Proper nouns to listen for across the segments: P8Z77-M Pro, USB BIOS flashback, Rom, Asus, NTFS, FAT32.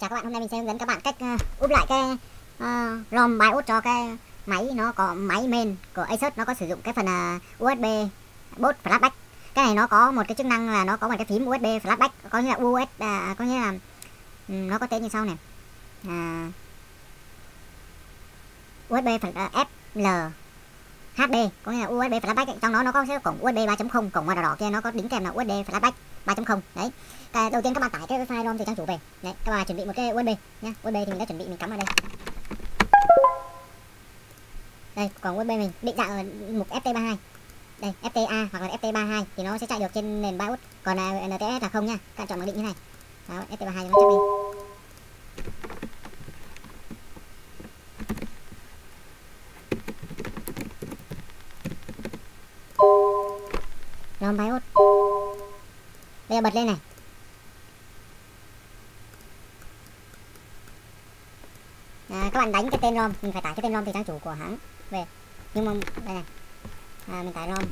Chào các bạn, hôm nay mình sẽ hướng dẫn các bạn cách úp lại cái ROM BIOS cho cái máy. Nó có máy main của Asus, nó có sử dụng cái phần USB BIOS flashback. Cái này nó có một cái chức năng là nó có một cái phím USB flashback, có nghĩa là nó có tên như sau này. USB FL HD, có nghĩa là USB flashback ấy. Trong đó nó có cái cổng USB 3.0, cổng màu đỏ kia nó có đính kèm là USB flashback 3.0 đấy. Cái đầu tiên các bạn tải cái file ROM từ trang chủ về. Đấy, các bạn chuẩn bị một cái USB nhé. USB thì mình đã chuẩn bị, mình cắm vào đây. Đây, còn USB mình định dạng ở mục FT32. Đây, FTA hoặc là FT32 thì nó sẽ chạy được trên nền BIOS. Còn NTFS là không nha. Các bạn chọn mặc định như này. Đó, FT32 cho nó chắc đi. ROM BIOS. Bây giờ bật lên này. Các bạn đánh cái tên ROM, mình phải tải cái tên ROM từ trang chủ của hãng về. Nhưng mà đây này, mình tải ROM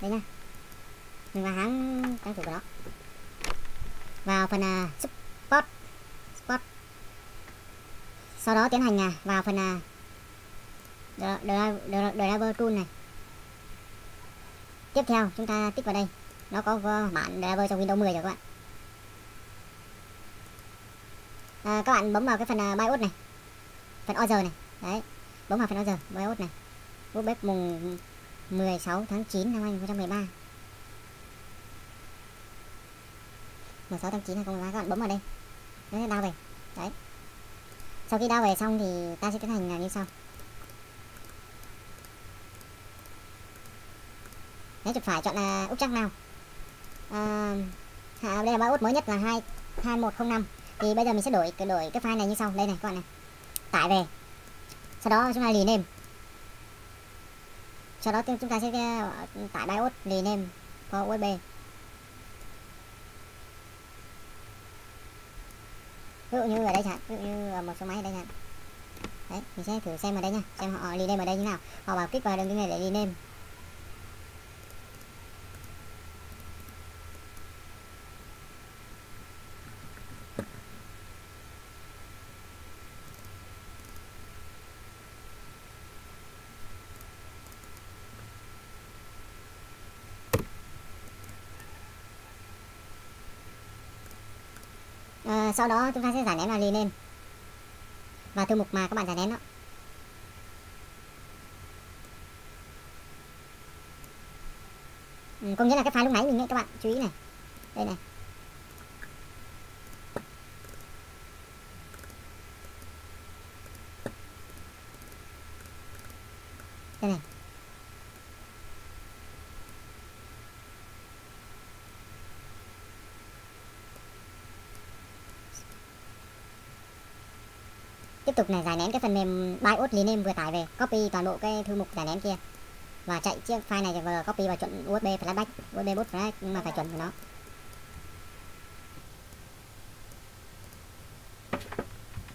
đây nha. Mình vào hãng trang chủ của nó, vào phần support, sau đó tiến hành vào phần driver tool này. Tiếp theo chúng ta tích vào đây. Nó có bản driver trong Windows 10 rồi các bạn. Các bạn bấm vào cái phần BIOS này, phần Other này. Đấy, bấm vào phần Other, BIOS này. Bút bếp mùng 16 tháng 9 năm 2013. 16 tháng 9 năm 2013, các bạn bấm vào đây. Đấy, đao về. Đấy. Sau khi đao về xong thì ta sẽ tiến hành như sau. Đấy, chụp phải chọn là úp chắc nào. Đây là BIOS mới nhất là 22105. Thì bây giờ mình sẽ đổi cái file này như sau. Đây này các bạn này. Tải về. Sau đó chúng ta rename. Sau đó chúng ta sẽ tải BIOS rename qua USB. Ví dụ như ở đây chẳng hạn, ví dụ như ở một số máy ở đây chẳng hạn. Đấy, mình sẽ thử xem ở đây nha, xem họ rename ở đây như nào. Họ bảo click vào đường link này để rename. Sau đó chúng ta sẽ giải nén và rename vào thư mục mà các bạn giải nén đó. Có nghĩa là cái file lúc nãy mình ấy, các bạn chú ý này. Đây này. Đây này. Tiếp tục này, giải nén cái phần mềm BIOS rename vừa tải về, copy toàn bộ cái thư mục giải nén kia và chạy chiếc file này vừa copy vào chuẩn USB flashback, USB BIOS flashback mà phải chuẩn của nó.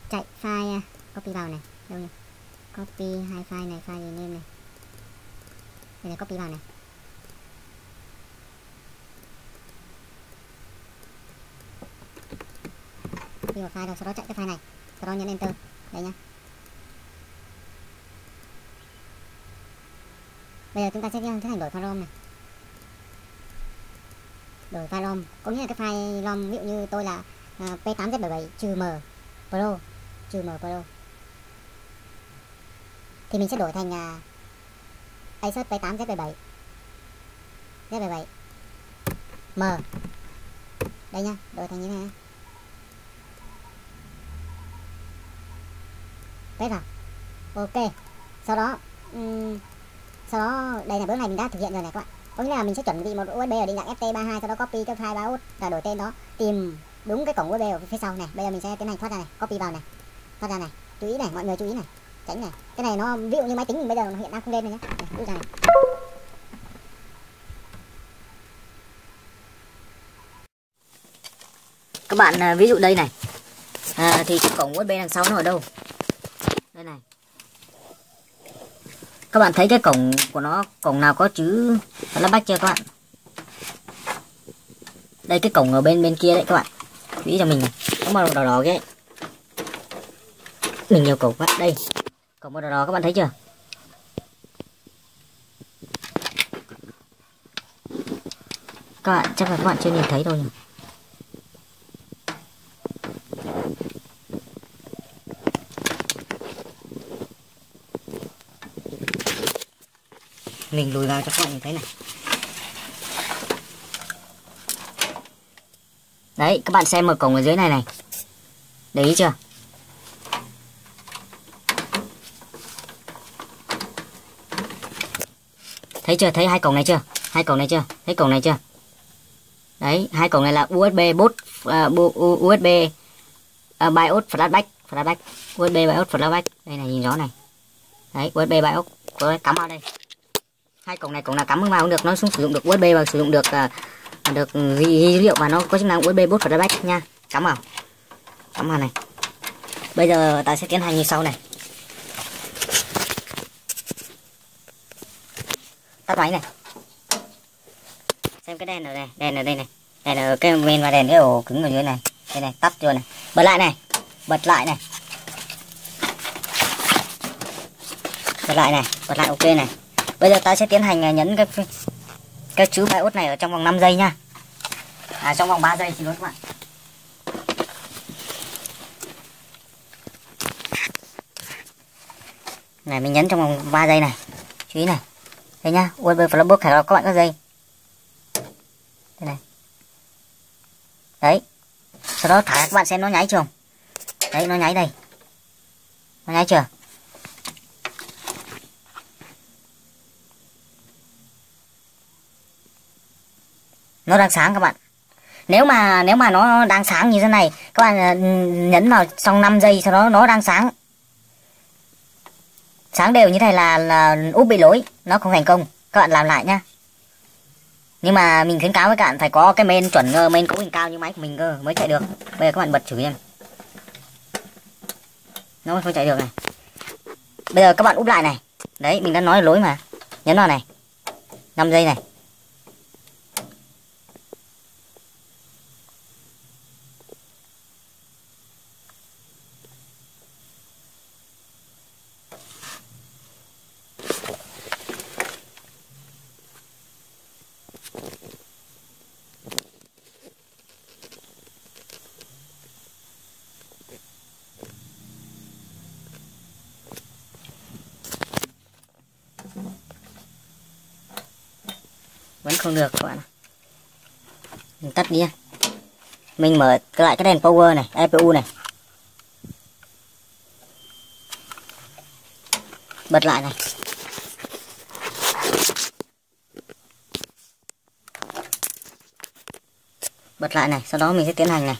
Chạy file copy vào này, đâu nhỉ? Copy hai file này, file rename này. Đây là copy vào này. Copy vào file rồi sau đó chạy cái file này, sau đó nhấn enter. Đây nhá. Bây giờ chúng ta sẽ tiến hành đổi file ROM này. Đổi file ROM, có nghĩa là cái file ROM ví dụ như tôi là P8Z77-M Pro, thì mình sẽ đổi thành Asus P8Z77-M. Đây nhá, đổi thành như thế này. Đấy vào. Ok. Sau đó đây là bước này mình đã thực hiện rồi này các bạn. Có nghĩa là mình sẽ chuẩn bị một USB ở định dạng FT32, sau đó copy cái file BIOS và đổi tên đó, tìm đúng cái cổng USB ở phía sau này. Bây giờ mình sẽ tiến hành thoát ra này, copy vào này. Thoát ra này. Chú ý này, mọi người chú ý này. Tránh này. Cái này nó ví dụ như máy tính mình bây giờ nó hiện đang không lên này nhé. Đây, rút ra này. Các bạn ví dụ đây này. Thì cái cổng USB đằng sau nó ở đâu? Đây này. Các bạn thấy cái cổng của nó, cổng nào có chữ flashback chưa các bạn? Đây, cái cổng ở bên kia đấy các bạn. Nghĩ cho mình có màu đỏ đỏ cái. Mình nhiều cổng quá. Đây, cổng màu đỏ đỏ các bạn thấy chưa? Các bạn chắc là các bạn chưa nhìn thấy thôi nhỉ? Mình lùi vào cho các bạn nhìn thấy này. Đấy, các bạn xem ở cổng ở dưới này này. Để ý chưa? Thấy chưa? Thấy hai cổng này chưa? Hai cổng này chưa? Thấy cổng này chưa? Đấy, hai cổng này là USB BIOS flashback, USB BIOS flashback. Đây này, nhìn rõ này. Đấy, USB BIOS cắm vào đây. Hai cổng này, cổng nào cắm vào cũng được, nó sử dụng được USB và sử dụng được ghi dữ liệu, và nó có chức năng USB BIOS flashback nha. Cắm vào này. Bây giờ ta sẽ tiến hành như sau này. Tắt máy này. Xem cái đèn ở đây, đèn ở đây này, đèn ở cái bên và đèn cái ổ cứng ở dưới này, đây này, tắt rồi này, bật lại này, bật lại ok này. Bây giờ ta sẽ tiến hành nhấn cái chữ BIOS này ở trong vòng 5 giây nha, trong vòng 3 giây thì các bạn. Này mình nhấn trong vòng 3 giây này, chú ý này, thấy nhá, USB flashback khởi động các bạn các giây. Này. Đấy. Sau đó thả các bạn xem nó nháy chưa không? Đấy, nó nháy đây. Nó nháy chưa? Nó đang sáng các bạn. Nếu mà nó đang sáng như thế này, các bạn nhấn vào trong 5 giây sau đó nó đang sáng. Sáng đều như thế này là úp bị lỗi, nó không thành công. Các bạn làm lại nhá. Nhưng mà mình khuyến cáo với các bạn phải có cái main chuẩn, main cấu hình cao như máy của mình cơ mới chạy được. Bây giờ các bạn bật thử xem. Nó không chạy được này. Bây giờ các bạn úp lại này. Đấy, mình đã nói lỗi mà. Nhấn vào này. 5 giây này. Vẫn không được các bạn. Mình tắt đi. Mình mở lại cái đèn power này, IPU này. Bật lại này. Bật lại này, sau đó mình sẽ tiến hành này.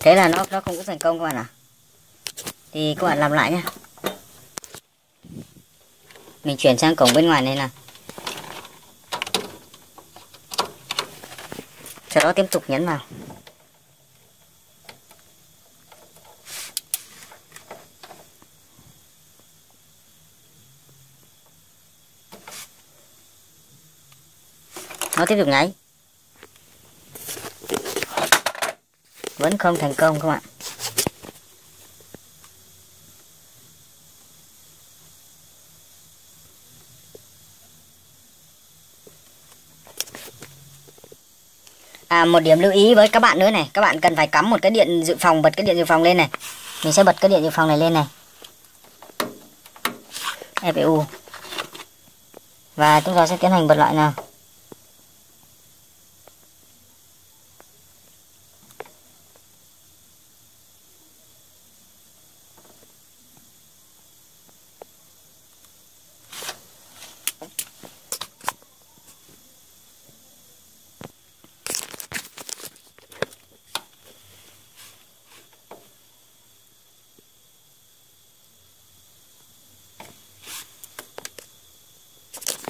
Thế là nó không có thành công các bạn ạ. Thì các bạn làm lại nhé. Mình chuyển sang cổng bên ngoài này nè. Sau đó tiếp tục nhấn vào. Nó tiếp tục nháy. Vẫn không thành công các bạn. Một điểm lưu ý với các bạn nữa này, các bạn cần phải cắm một cái điện dự phòng, bật cái điện dự phòng lên này. Mình sẽ bật cái điện dự phòng này lên này. FPU. Và chúng ta sẽ tiến hành bật lại nào.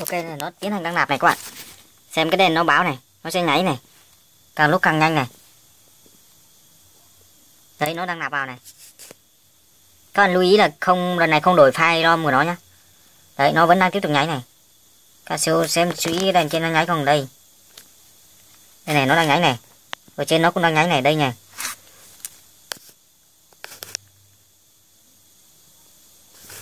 Ok, nó tiến hành đăng nạp này các bạn. Xem cái đèn nó báo này, nó sẽ nháy này, càng lúc càng nhanh này. Đấy, nó đăng nạp vào này. Các bạn lưu ý là không, lần này không đổi file ROM của nó nhá. Đấy, nó vẫn đang tiếp tục nháy này. Các bạn xem chú ý đèn trên nó nháy không, đây. Đây này, nó đang nháy này. Ở trên nó cũng đang nháy này, đây này.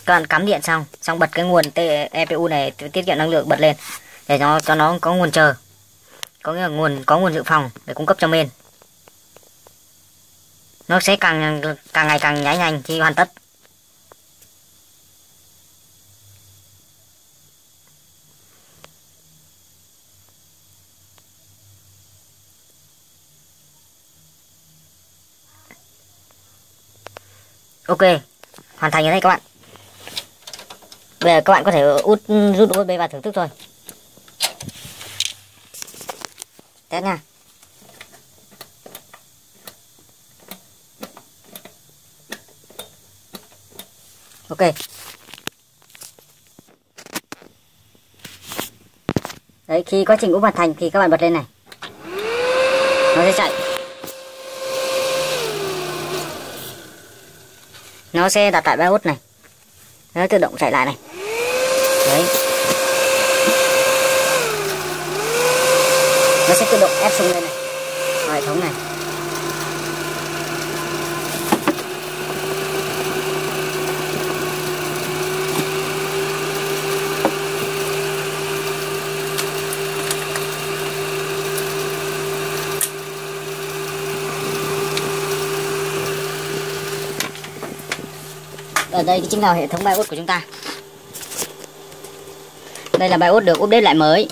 Các bạn cắm điện xong bật cái nguồn EPU này, tiết kiệm năng lượng, bật lên để cho nó có nguồn chờ, có nghĩa là có nguồn dự phòng để cung cấp cho main. Nó sẽ càng ngày càng nháy nhanh khi hoàn tất. Ok, hoàn thành rồi đấy các bạn. Bây giờ các bạn có thể rút USB và thưởng thức thôi. Test nha. Ok. Đấy, khi quá trình úp hoàn thành thì các bạn bật lên này. Nó sẽ chạy. Nó sẽ đặt tại BIOS này. Nó tự động chạy lại này. Đấy. Nó sẽ tự động ép xuống lên này. Vào hệ thống này. Ở đây chính là hệ thống BIOS của chúng ta. Đây là BIOS được update lại mới.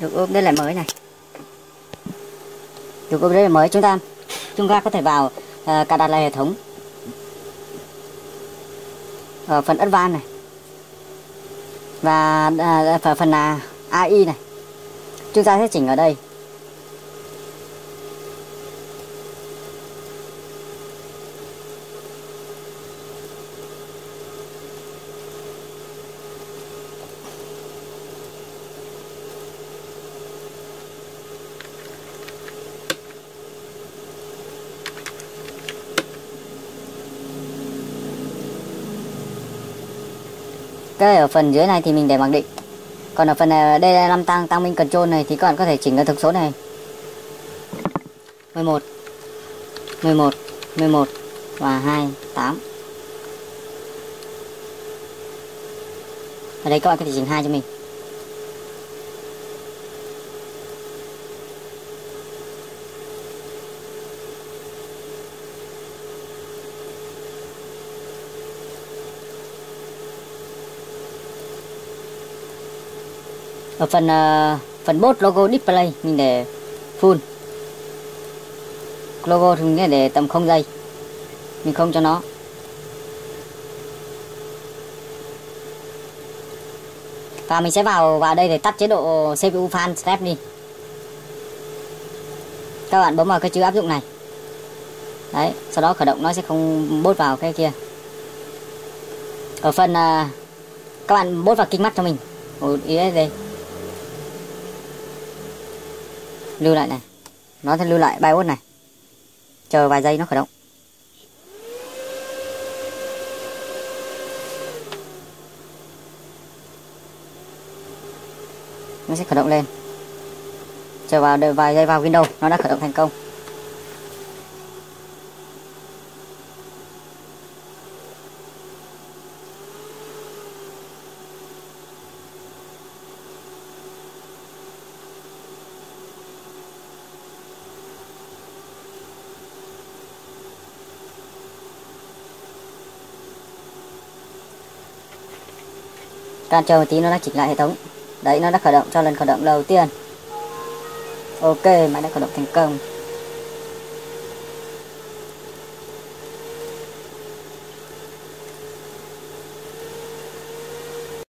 Được update lại mới, chúng ta có thể vào cài đặt lại hệ thống. Ở phần Advanced này. Và phần AI này. Chúng ta sẽ chỉnh ở đây. Cái ở phần dưới này thì mình để mặc định. Còn ở phần này, đây là 5 tăng minh control này thì các bạn có thể chỉnh ở thực số này. 11 và 28. Ở đây các bạn có thể chỉnh 2 cho mình. Ở phần bot logo display mình để full. Logo thì mình để tầm 0 giây. Mình không cho nó. Và mình sẽ vào đây để tắt chế độ CPU fan step đi. Các bạn bấm vào cái chữ áp dụng này. Đấy, sau đó khởi động nó sẽ không bot vào cái kia. Ở phần các bạn bot vào kính mắt cho mình. USD lưu lại này, nó sẽ lưu lại BIOS này, chờ vài giây nó khởi động. Nó sẽ khởi động lên, chờ vào đợi vài giây vào Windows, nó đã khởi động thành công. Các bạn chờ một tí, nó đã chỉnh lại hệ thống. Đấy, nó đã khởi động cho lần khởi động đầu tiên. Ok, máy đã khởi động thành công.